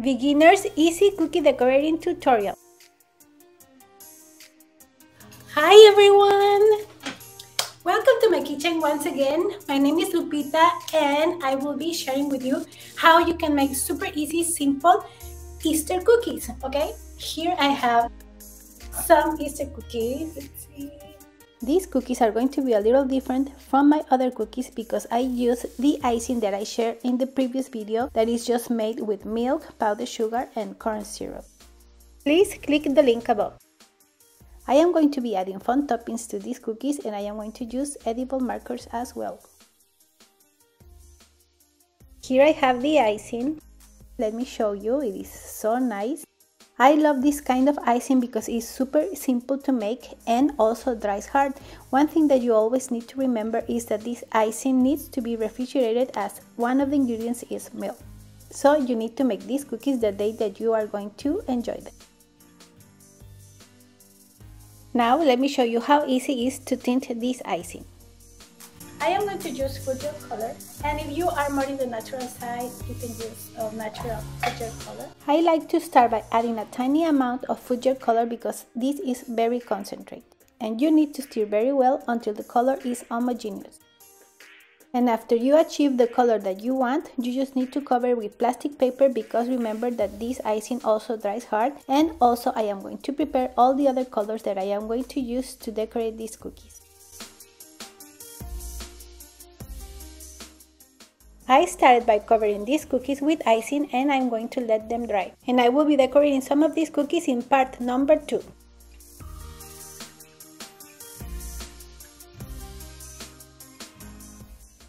Beginner's Easy Cookie Decorating Tutorial. Hi everyone! Welcome to my kitchen once again. My name is Lupita and I will be sharing with you how you can make super easy, simple Easter cookies, okay? Here I have some Easter cookies. Let's see. These cookies are going to be a little different from my other cookies because I use the icing that I shared in the previous video that is just made with milk, powdered sugar and corn syrup. Please click the link above. I am going to be adding fun toppings to these cookies and I am going to use edible markers as well. Here I have the icing. Let me show you, it is so nice. I love this kind of icing because it's super simple to make and also dries hard. One thing that you always need to remember is that this icing needs to be refrigerated as one of the ingredients is milk. So you need to make these cookies the day that you are going to enjoy them. Now let me show you how easy it is to tint this icing. I am going to use food color, and if you are more in the natural side, you can use natural food color. I like to start by adding a tiny amount of food color because this is very concentrated and you need to stir very well until the color is homogeneous. And after you achieve the color that you want, you just need to cover with plastic paper because remember that this icing also dries hard, and also I am going to prepare all the other colors that I am going to use to decorate these cookies. I started by covering these cookies with icing and I'm going to let them dry. And I will be decorating some of these cookies in part number 2.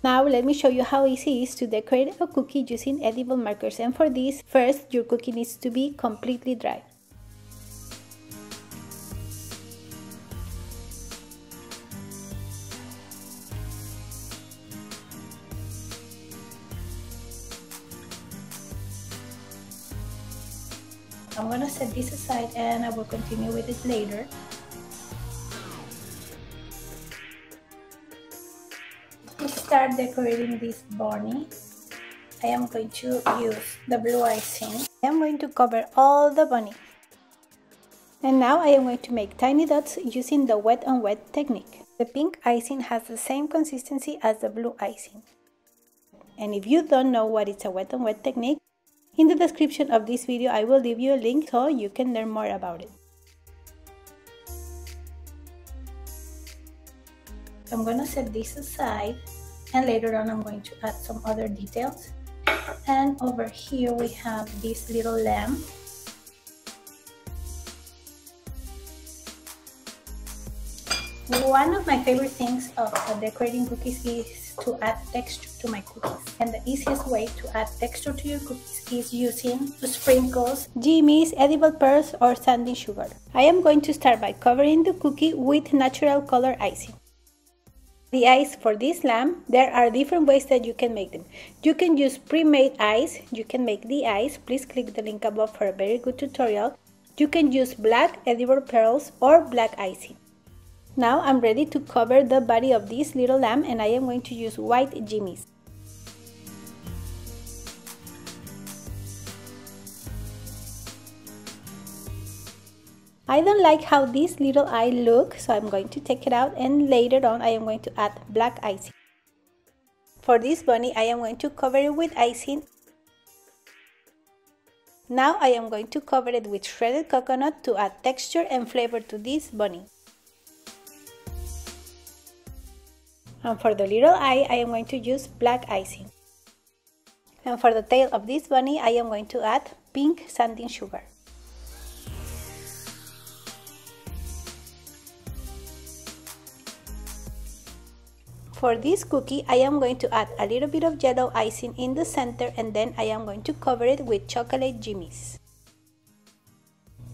Now let me show you how easy it is to decorate a cookie using edible markers, and for this, first your cookie needs to be completely dry. I'm going to set this aside and I will continue with it later. To start decorating this bunny, I am going to use the blue icing. I am going to cover all the bunny. And now I am going to make tiny dots using the wet on wet technique. The pink icing has the same consistency as the blue icing. And if you don't know what is a wet on wet technique, in the description of this video, I will leave you a link so you can learn more about it. I'm going to set this aside and later on I'm going to add some other details. And over here we have this little lamb. One of my favorite things of decorating cookies is to add texture to my cookies, and the easiest way to add texture to your cookies is using sprinkles, jimmies, edible pearls or sanding sugar. I am going to start by covering the cookie with natural color icing. The eyes for this lamb, there are different ways that you can make them. You can use pre-made eyes, you can make the eyes, please click the link above for a very good tutorial. You can use black edible pearls or black icing. Now I'm ready to cover the body of this little lamb and I am going to use white jimmies. I don't like how this little eye looks, so I'm going to take it out and later on I am going to add black icing. For this bunny I am going to cover it with icing. Now I am going to cover it with shredded coconut to add texture and flavor to this bunny. And for the little eye, I am going to use black icing. And for the tail of this bunny, I am going to add pink sanding sugar. For this cookie, I am going to add a little bit of yellow icing in the center and then I am going to cover it with chocolate jimmies.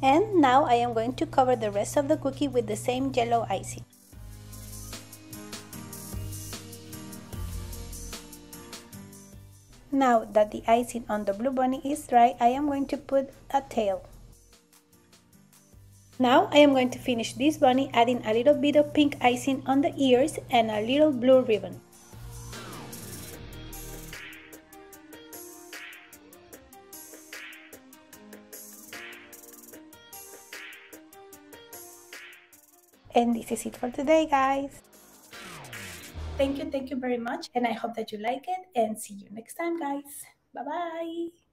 And now I am going to cover the rest of the cookie with the same yellow icing. Now that the icing on the blue bunny is dry, I am going to put a tail. Now I am going to finish this bunny adding a little bit of pink icing on the ears and a little blue ribbon. And this is it for today, guys. Thank you very much, and I hope that you like it, and see you next time, guys. Bye bye.